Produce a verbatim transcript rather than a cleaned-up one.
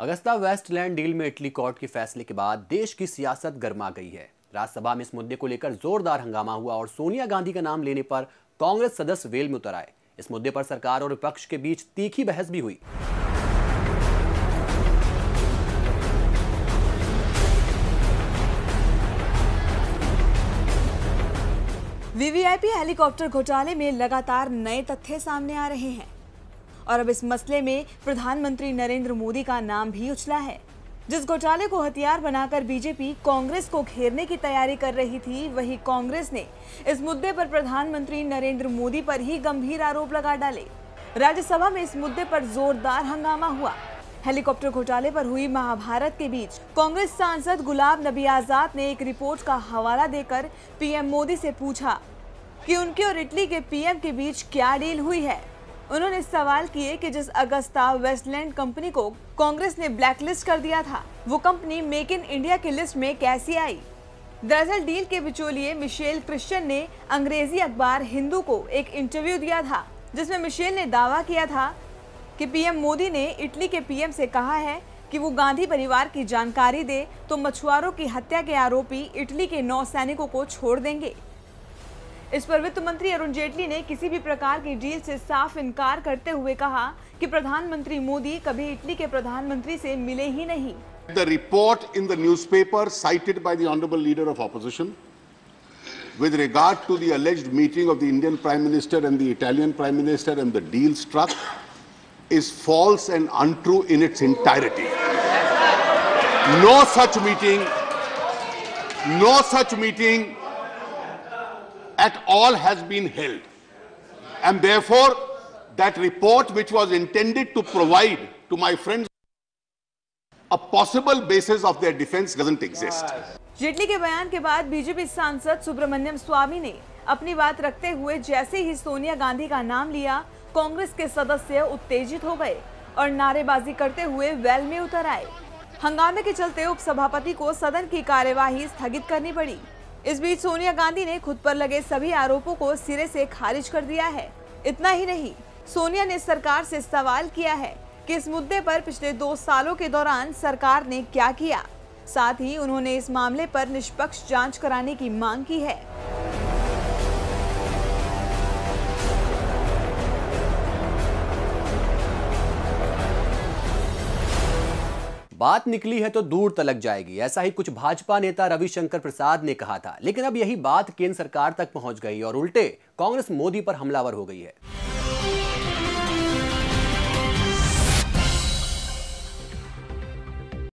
Agusta Westland deal में Italy court के फैसले के बाद देश की सियासत गर्मा गई है। राज्यसभा में इस मुद्दे को लेकर जोरदार हंगामा हुआ और सोनिया गांधी का नाम लेने पर कांग्रेस सदस्य वेल में उतर आए। इस मुद्दे पर सरकार और विपक्ष के बीच तीखी बहस भी हुई। V V I P helicopter घोटाले में लगातार नए तथ्य सामने आ रहे हैं और अब इस मसले में प्रधानमंत्री नरेंद्र मोदी का नाम भी उछला है। जिस घोटाले को हथियार बनाकर बीजेपी कांग्रेस को घेरने की तैयारी कर रही थी, वही कांग्रेस ने इस मुद्दे पर प्रधानमंत्री नरेंद्र मोदी पर ही गंभीर आरोप लगा डाले। राज्यसभा में इस मुद्दे पर जोरदार हंगामा हुआ। हेलीकॉप्टर घोटाले पर हुई महाभारत के बीच कांग्रेस सांसद गुलाब नबी आजाद ने एक रिपोर्ट का हवाला देकर पी एम मोदी से पूछा कि उनके और इटली के पी एम के बीच क्या डील हुई है। उन्होंने सवाल किए कि जिस अगस्ता वेस्टलैंड कंपनी को कांग्रेस ने ब्लैकलिस्ट कर दिया था, वो कंपनी मेक इन इंडिया की लिस्ट में कैसी आई। दरअसल डील के बिचौलिए मिशेल क्रिश्चियन ने अंग्रेजी अखबार हिंदू को एक इंटरव्यू दिया था, जिसमें मिशेल ने दावा किया था कि पी एम मोदी ने इटली के पी एम से कहा है कि वो गांधी परिवार की जानकारी दे तो मछुआरों की हत्या के आरोपी इटली के नौ सैनिकों को छोड़ देंगे। इस पर वित्त मंत्री अरुण जेटली ने किसी भी प्रकार की डील से साफ इनकार करते हुए कहा कि प्रधानमंत्री मोदी कभी इटली के प्रधानमंत्री से मिले ही नहीं। The report in the newspaper cited by the honourable leader of opposition with regard to the alleged meeting of the Indian prime minister and the Italian prime minister and the deal struck is false and untrue in its entirety. No such meeting, no such meeting at all has been held. And therefore, that report which was intended to provide to my friends a possible basis of their defense doesn't exist. Jaitley के बयान के बाद BJP सांसद सुब्रमण्यम स्वामी ने अपनी बात रखते हुए जैसे ही सोनिया गांधी का नाम लिया, कांग्रेस के सदस्य उत्तेजित हो गए और नारेबाजी करते हुए वेल में उतर आए। हंगामे के चलते उपसभापति को सदन की कार्यवाही स्थगित करनी पड़ी। इस बीच सोनिया गांधी ने खुद पर लगे सभी आरोपों को सिरे से खारिज कर दिया है। इतना ही नहीं, सोनिया ने सरकार से सवाल किया है कि इस मुद्दे पर पिछले दो सालों के दौरान सरकार ने क्या किया। साथ ही उन्होंने इस मामले पर निष्पक्ष जांच कराने की मांग की है। बात निकली है तो दूर तलक जाएगी, ऐसा ही कुछ भाजपा नेता रविशंकर प्रसाद ने कहा था। लेकिन अब यही बात केंद्र सरकार तक पहुंच गई और उल्टे कांग्रेस मोदी पर हमलावर हो गई है।